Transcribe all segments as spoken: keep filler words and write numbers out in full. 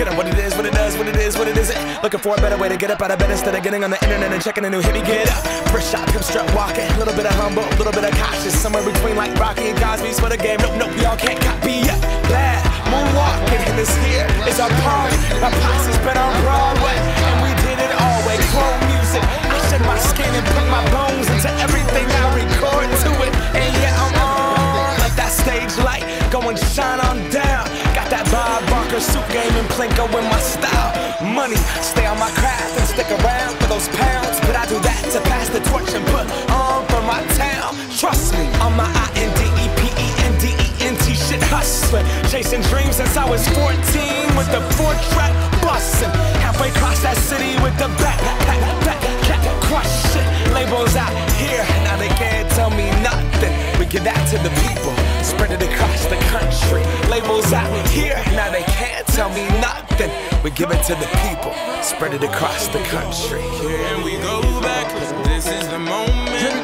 Get up, what it is, what it does, what it is, what it isn't. Looking for a better way to get up out of bed instead of getting on the internet and checking a new hit. Me get up, first shot, hip strut walking. A little bit of humble, a little bit of cautious. Somewhere between like Rocky and Cosby's for the game. Nope, nope, y'all can't copy up. Bad, moonwalking. And this here is our party. My posse's been on Broadway, and we did it all way. Chrome music. I shed my skin and put my bones into everything I record to it. And yeah, I'm on like that stage light. Go and shine on down. Got that Bob Barker suit game and Plinko in my style. Money, stay on my craft and stick around for those pounds. But I do that to pass the torch and put on for my town. Trust me, on my I N D E P E N D E N T shit hustling. Chasing dreams since I was fourteen with the four-track bustin'. Halfway across that city with the back, back, back, back, crush shit. Labels out here, now they can't tell me nothing. We give that to the people, spread it across the country. Labels out here, now they can't tell me nothing. We give it to the people, spread it across the country. Here and we go back, this is the moment.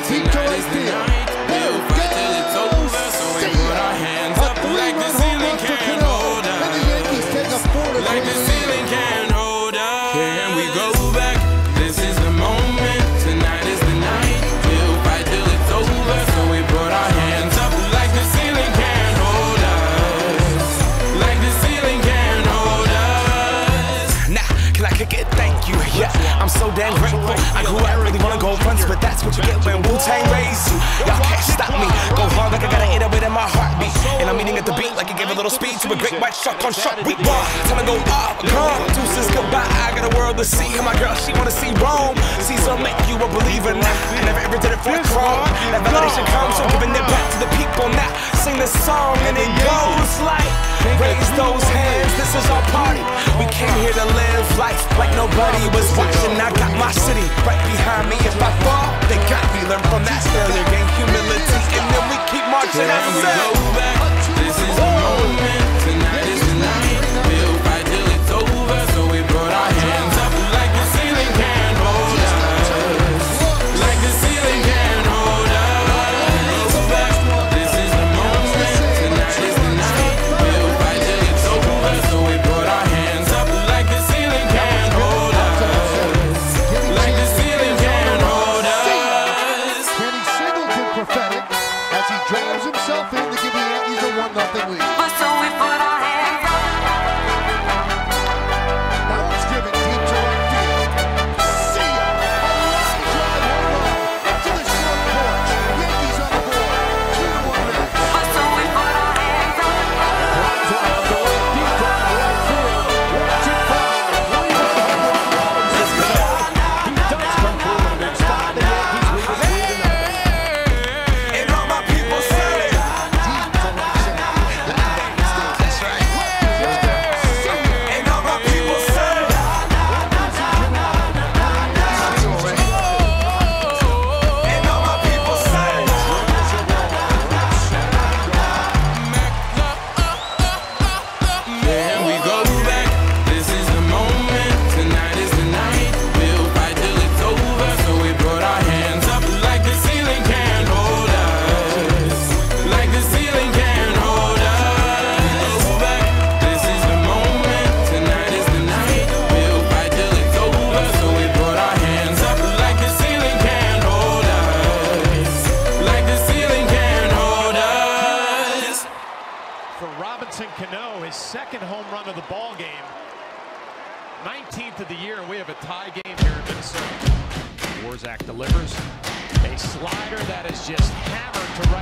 Tonight is the night, we'll fight till it's over. So we put our hands up like the ceiling can't hold us. Like the ceiling can't hold us. Here and we go back, this is the moment. Tonight is the night, we'll fight till it's over. So we put our hands up like the ceiling can't hold us. Like the ceiling can't hold us. Nah, can I kick it? Thank you, yeah, I'm so damn grateful. I grew up really wanna go fronts, but that's what you get when Wu-Tang raised you. Y'all can't stop me, go hard like I gotta hit it within my heartbeat. And I'm eating at the beat like it gave a little speed to a great white shark on shark week. Time to go off, gone, deuces goodbye. I got a world to see, and my girl, she wanna see Rome. Caesar make you a believer now, I never ever did it for a throne. That validation comes from giving it back to the people now. Sing this song and it goes like, raise those hands, this is our party. We came here to live life like nobody was watching. I got my city right behind me. If I fall, they got me. Learn from that failure, gain humility, and then we keep marching ourselves. Here we go back. This is the moment. Tonight is the night. We'll fight till it's over. So we put our hands up like the ceiling can't hold us. Like the ceiling can't hold us. Back. This is the moment. Tonight is the night. We'll fight till it's over. So we put our hands up like the ceiling can't hold us. Like the ceiling can't hold us. Kenny Singleton prophetic as he drags himself in to give the Yankees a one nothing lead. So we put our hands up. Now it's given deep to right field. See ya. Line drive home run to the short porch. Yankees on the board. Two to one now. So we put our hands up. Right drive going deep to right field. One two five. One Robinson Cano. He does come through and extend the Yankees lead to three to nothing. And all my people say. For Robinson Cano, his second home run of the ball game, nineteenth of the year, and we have a tie game here in Minnesota. Warzak delivers a slider that is just hammered to right.